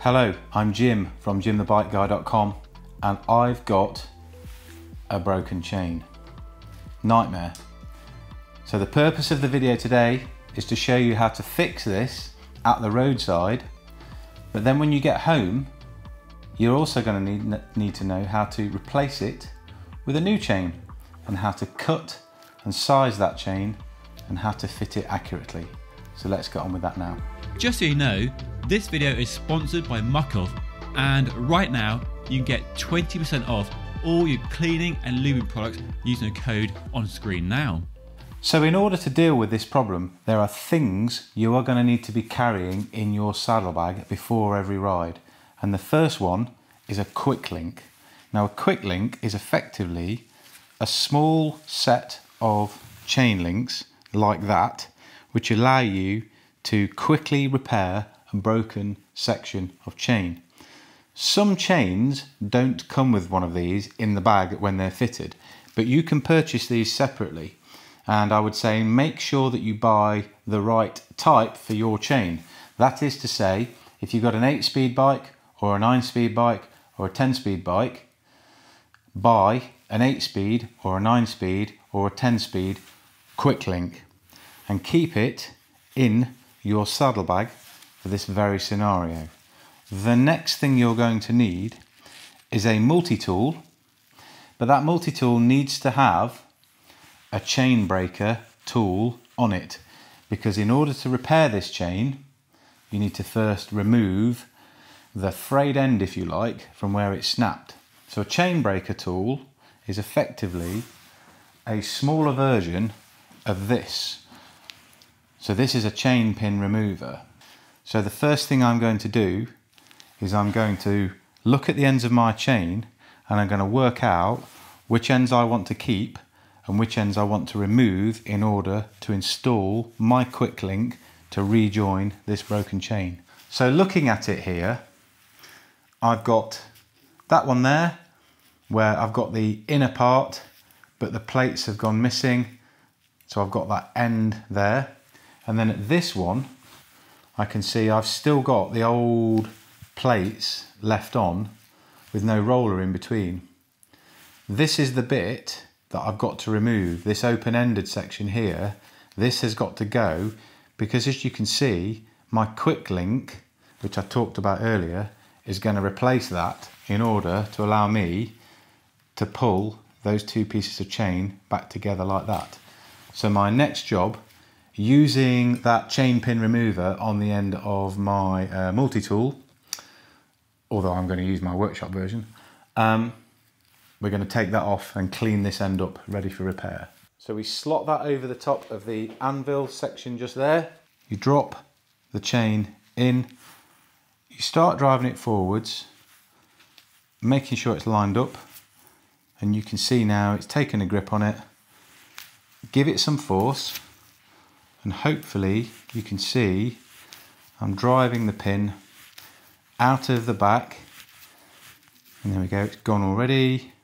Hello, I'm Jim from jimthebikeguy.com and I've got a broken chain. Nightmare. So the purpose of the video today is to show you how to fix this at the roadside, but then when you get home, you're also going to need to know how to replace it with a new chain and how to cut and size that chain and how to fit it accurately. So let's get on with that now. Just so you know, this video is sponsored by Muc-Off, and right now you can get 20% off all your cleaning and lubing products using the code on screen now. So in order to deal with this problem, there are things you are going to need to be carrying in your saddlebag before every ride. And the first one is a quick link. Now a quick link is effectively a small set of chain links like that, which allow you to quickly repair a broken section of chain. Some chains don't come with one of these in the bag when they're fitted, but you can purchase these separately. And I would say make sure that you buy the right type for your chain. That is to say, if you've got an 8-speed bike or a 9-speed bike or a 10-speed bike, buy an 8-speed or a 9-speed or a 10-speed quick link and keep it in your saddlebag for this very scenario. The next thing you're going to need is a multi-tool, but that multi-tool needs to have a chain breaker tool on it, because in order to repair this chain, you need to first remove the frayed end, if you like, from where it snapped. So a chain breaker tool is effectively a smaller version of this. So this is a chain pin remover. So the first thing I'm going to do is I'm going to look at the ends of my chain and I'm going to work out which ends I want to keep and which ends I want to remove in order to install my quick link to rejoin this broken chain. So looking at it here, I've got that one there where I've got the inner part, but the plates have gone missing. So I've got that end there. And then at this one, I can see I've still got the old plates left on with no roller in between. This is the bit that I've got to remove, this open-ended section here. This has got to go because, as you can see, my quick link, which I talked about earlier, is going to replace that in order to allow me to pull those two pieces of chain back together like that. So my next job, using that chain pin remover on the end of my multi-tool, although I'm going to use my workshop version, we're going to take that off and clean this end up, ready for repair. So we slot that over the top of the anvil section just there. You drop the chain in, you start driving it forwards, making sure it's lined up, and you can see now it's taken a grip on it. Give it some force, and hopefully you can see I'm driving the pin out of the back, and there we go, it's gone already.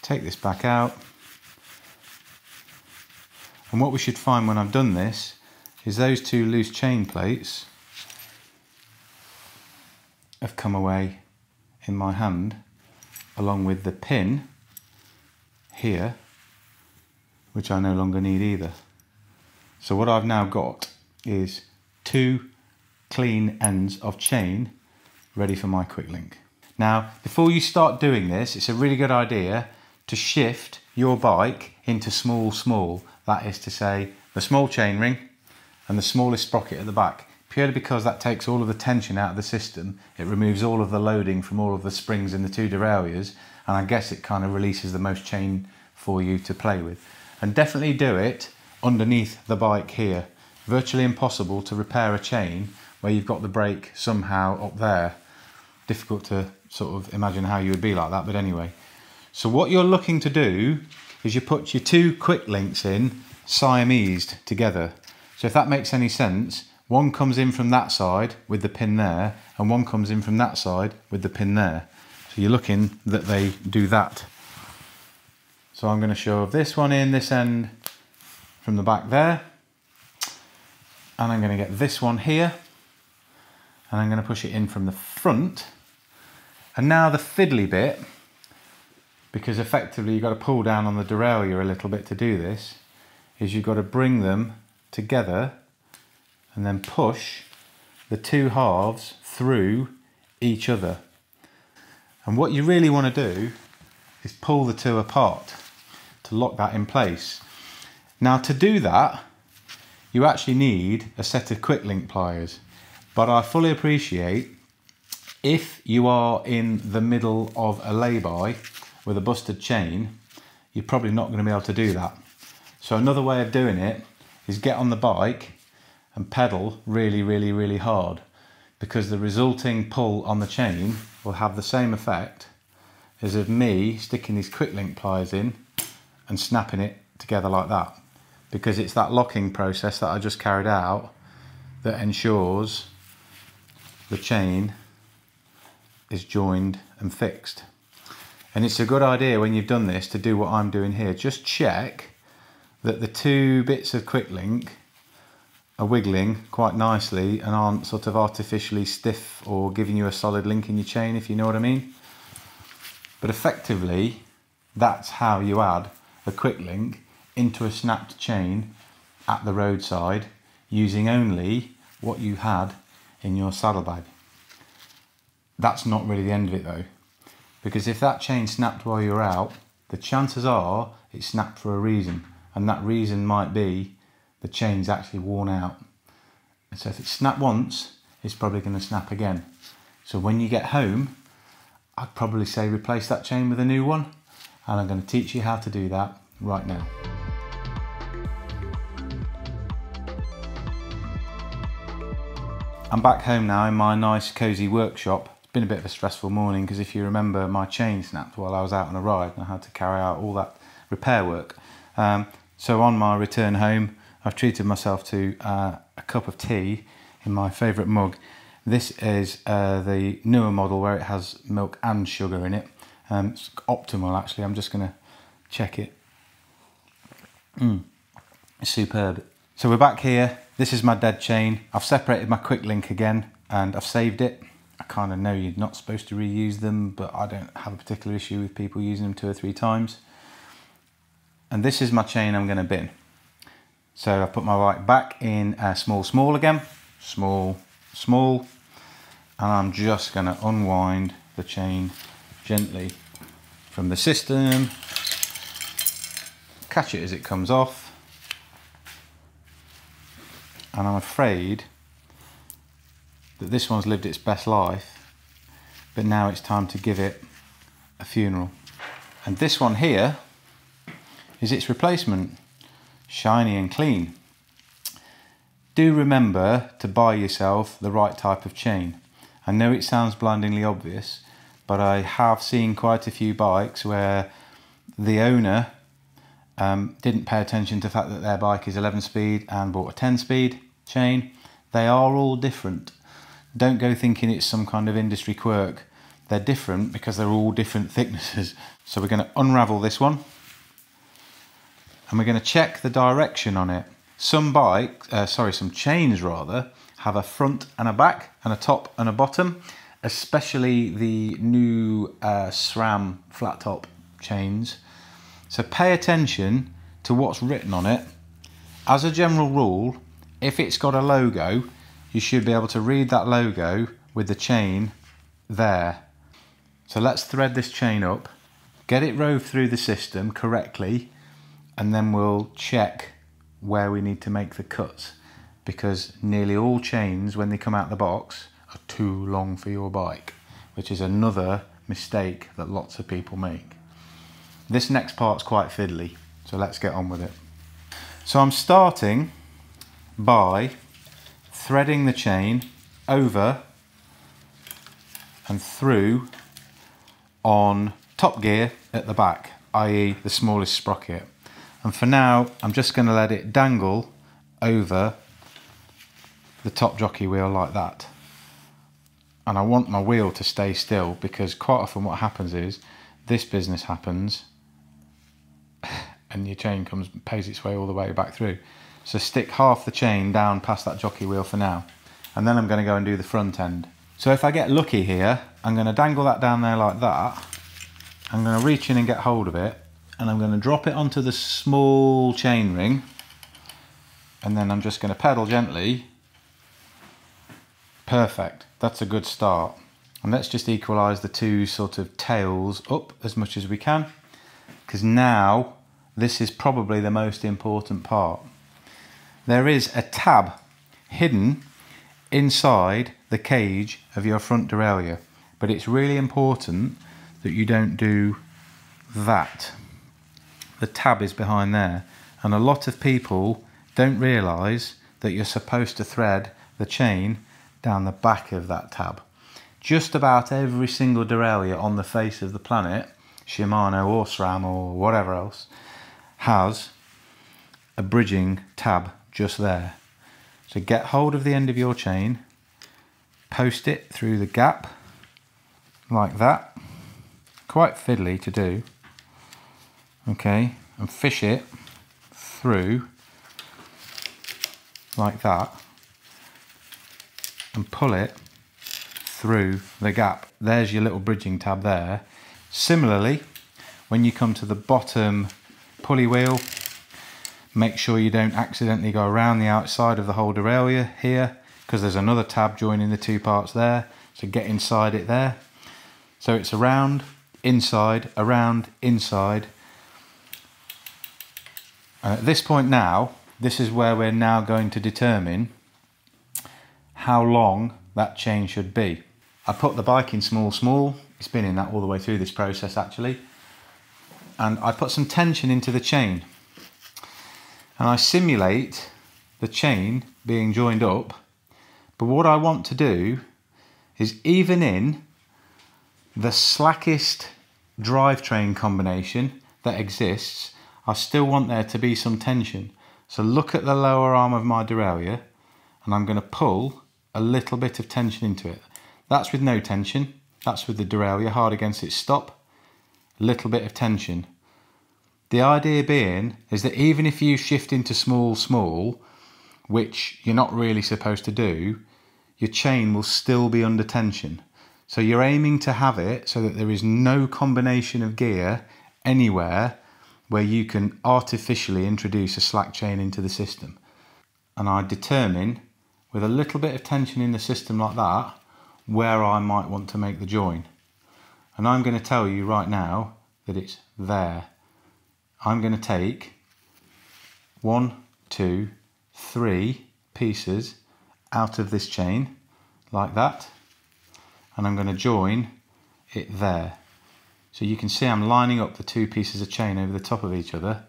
Take this back out. And what we should find when I've done this is those two loose chain plates have come away in my hand, along with the pin here, which I no longer need either. So what I've now got is two clean ends of chain ready for my quick link. Now, before you start doing this, it's a really good idea to shift your bike into small. That is to say, the small chain ring and the smallest sprocket at the back, purely because that takes all of the tension out of the system. It removes all of the loading from all of the springs in the two derailleurs, and I guess it kind of releases the most chain for you to play with. And definitely do it underneath the bike here. Virtually impossible to repair a chain where you've got the brake somehow up there. Difficult to sort of imagine how you would be like that, but anyway. So what you're looking to do is you put your two quick links in, Siamesed together. So if that makes any sense, one comes in from that side with the pin there, and one comes in from that side with the pin there. So you're looking that they do that. So I'm going to shove this one in, this end from the back there, and I'm going to get this one here, and I'm going to push it in from the front. And now the fiddly bit, because effectively you've got to pull down on the derailleur a little bit to do this, is you've got to bring them together and then push the two halves through each other. And what you really want to do is pull the two apart to lock that in place. Now to do that, you actually need a set of quick link pliers, but I fully appreciate if you are in the middle of a lay-by with a busted chain, you're probably not going to be able to do that. So another way of doing it is get on the bike and pedal really, really, really hard, because the resulting pull on the chain will have the same effect as of me sticking these quick link pliers in and snapping it together like that, because it's that locking process that I just carried out that ensures the chain is joined and fixed. And it's a good idea when you've done this to do what I'm doing here. Just check that the two bits of quick link are wiggling quite nicely and aren't sort of artificially stiff or giving you a solid link in your chain, if you know what I mean. But effectively, that's how you add a quick link into a snapped chain at the roadside, using only what you had in your saddlebag. That's not really the end of it though, because if that chain snapped while you're out, the chances are it snapped for a reason, and that reason might be the chain's actually worn out. And so if it snapped once, it's probably going to snap again. So when you get home, I'd probably say replace that chain with a new one, and I'm going to teach you how to do that right now. I'm back home now in my nice cozy workshop. It's been a bit of a stressful morning because, if you remember, my chain snapped while I was out on a ride and I had to carry out all that repair work. So on my return home, I've treated myself to a cup of tea in my favourite mug. This is the newer model where it has milk and sugar in it. It's optimal actually. I'm just going to check it. It's superb. So we're back here. This is my dead chain. I've separated my quick link again and I've saved it. I kind of know you're not supposed to reuse them, but I don't have a particular issue with people using them 2 or 3 times. And this is my chain I'm going to bin. So I've put my bike back in small again. Small. And I'm just going to unwind the chain gently from the system. Catch it as it comes off, and I'm afraid that this one's lived its best life, but now it's time to give it a funeral. And this one here is its replacement, shiny and clean. Do remember to buy yourself the right type of chain. I know it sounds blindingly obvious, but I have seen quite a few bikes where the owner didn't pay attention to the fact that their bike is 11 speed and bought a 10 speed chain. They are all different. Don't go thinking it's some kind of industry quirk. They're different because they're all different thicknesses. So we're going to unravel this one and we're going to check the direction on it. Some chains have a front and a back and a top and a bottom, especially the new SRAM flat top chains. So pay attention to what's written on it. As a general rule, if it's got a logo, you should be able to read that logo with the chain there. So let's thread this chain up, get it rove through the system correctly, and then we'll check where we need to make the cuts, because nearly all chains when they come out the box are too long for your bike, which is another mistake that lots of people make. This next part's quite fiddly, so let's get on with it. So I'm starting by threading the chain over and through on top gear at the back, i.e. the smallest sprocket. And for now, I'm just going to let it dangle over the top jockey wheel like that. And I want my wheel to stay still, because quite often what happens is this business happens and your chain comes and pays its way all the way back through. So stick half the chain down past that jockey wheel for now and then I'm going to go and do the front end. So if I get lucky here, I'm going to dangle that down there like that. I'm going to reach in and get hold of it, and I'm going to drop it onto the small chain ring, and then I'm just going to pedal gently. Perfect, that's a good start. And let's just equalise the two sort of tails up as much as we can, because now this is probably the most important part. There is a tab hidden inside the cage of your front derailleur, but it's really important that you don't do that. The tab is behind there, and a lot of people don't realise that you're supposed to thread the chain down the back of that tab. Just about every single derailleur on the face of the planet, Shimano or SRAM or whatever else, has a bridging tab just there. So get hold of the end of your chain, post it through the gap like that. Quite fiddly to do. Okay, and fish it through like that and pull it through the gap. There's your little bridging tab there. Similarly, when you come to the bottom pulley wheel, make sure you don't accidentally go around the outside of the whole derailleur here, because there's another tab joining the two parts there, so get inside it there. So it's around, inside. And at this point now, this is where we're now going to determine how long that chain should be. I put the bike in small. It's been in that all the way through this process actually. And I put some tension into the chain. And I simulate the chain being joined up. But what I want to do is even in the slackest drivetrain combination that exists, I still want there to be some tension. So look at the lower arm of my derailleur, and I'm going to pull a little bit of tension into it. That's with no tension. That's with the derailleur hard against its stop. A little bit of tension. The idea being is that even if you shift into small, which you're not really supposed to do, your chain will still be under tension. So you're aiming to have it so that there is no combination of gear anywhere where you can artificially introduce a slack chain into the system. And I determine with a little bit of tension in the system like that where I might want to make the join. And I'm going to tell you right now that it's there. I'm going to take 1, 2, 3 pieces out of this chain like that, and I'm going to join it there. So you can see I'm lining up the two pieces of chain over the top of each other,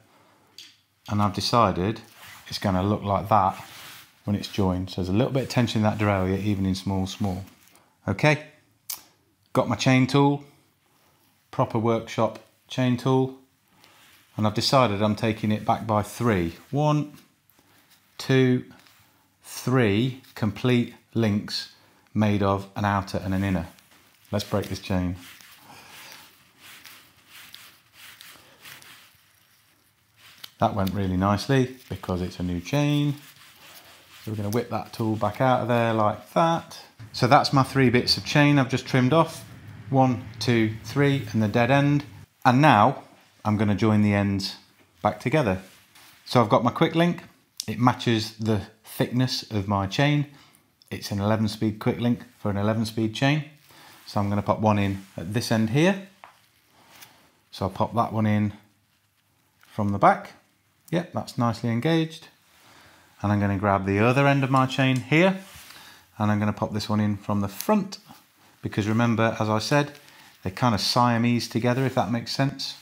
and I've decided it's going to look like that when it's joined. So there's a little bit of tension in that derailleur even in small. Okay, got my chain tool, proper workshop chain tool. And I've decided I'm taking it back by 3. 1, 2, 3 complete links made of an outer and an inner. Let's break this chain. That went really nicely because it's a new chain. So we're going to whip that tool back out of there like that. So that's my 3 bits of chain I've just trimmed off. 1, 2, 3 and the dead end. And now I'm going to join the ends back together. So I've got my quick link. It matches the thickness of my chain. It's an 11-speed quick link for an 11-speed chain. So I'm going to pop one in at this end here. So I'll pop that one in from the back. Yep, that's nicely engaged. And I'm going to grab the other end of my chain here, and I'm going to pop this one in from the front, because remember, as I said, they kind of Siamese together, if that makes sense.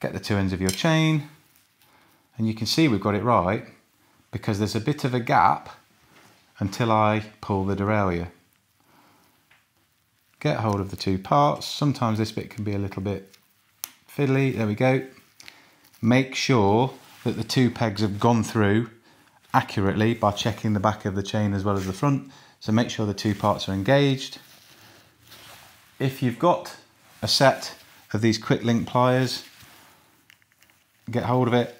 Get the two ends of your chain, and you can see we've got it right because there's a bit of a gap until I pull the derailleur. Get hold of the two parts. Sometimes this bit can be a little bit fiddly. There we go. Make sure that the two pegs have gone through accurately by checking the back of the chain as well as the front. So make sure the two parts are engaged. If you've got a set of these quick link pliers, get hold of it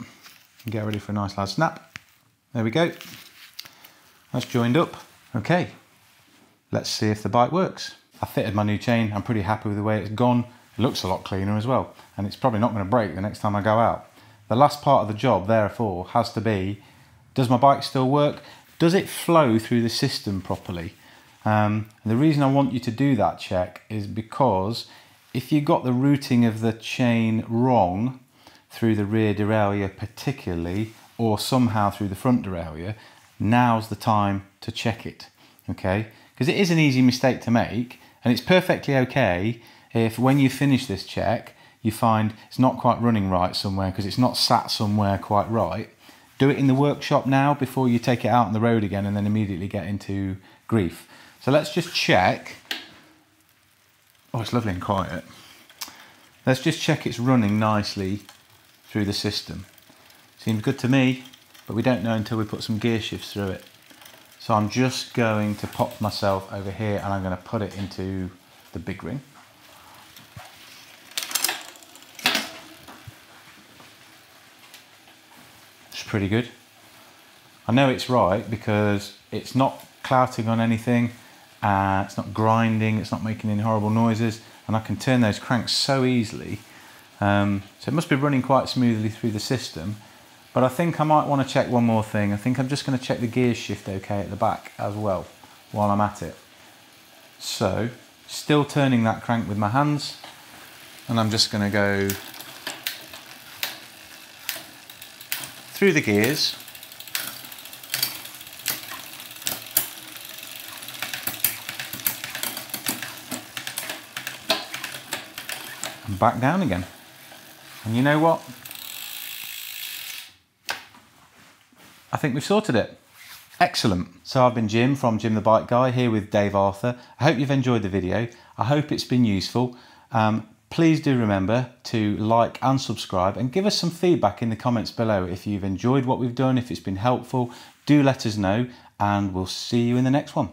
and get ready for a nice loud snap. There we go. That's joined up. Okay, let's see if the bike works. I fitted my new chain. I'm pretty happy with the way it's gone. It looks a lot cleaner as well, and it's probably not going to break the next time I go out. The last part of the job, therefore, has to be, does my bike still work? Does it flow through the system properly? The reason I want you to do that check is because if you got the routing of the chain wrong through the rear derailleur particularly, or somehow through the front derailleur, now's the time to check it, okay? Because it is an easy mistake to make, and it's perfectly okay if when you finish this check, you find it's not quite running right somewhere because it's not sat somewhere quite right. Do it in the workshop now before you take it out on the road again and then immediately get into grief. So let's just check. Oh, it's lovely and quiet. Let's just check it's running nicely through the system. Seems good to me, but we don't know until we put some gear shifts through it. So I'm just going to pop myself over here and I'm going to put it into the big ring. It's pretty good. I know it's right because it's not clouting on anything, it's not grinding, it's not making any horrible noises, and I can turn those cranks so easily. So it must be running quite smoothly through the system, but I think I might want to check one more thing. I think I'm just going to check the gear shift okay at the back as well while I'm at it. So still turning that crank with my hands, and I'm just going to go through the gears. And back down again. And you know what? I think we've sorted it. Excellent. So I've been Jim from Jim the Bike Guy here with Dave Arthur. I hope you've enjoyed the video. I hope it's been useful. Please do remember to like and subscribe and give us some feedback in the comments below. If you've enjoyed what we've done, if it's been helpful, do let us know, and we'll see you in the next one.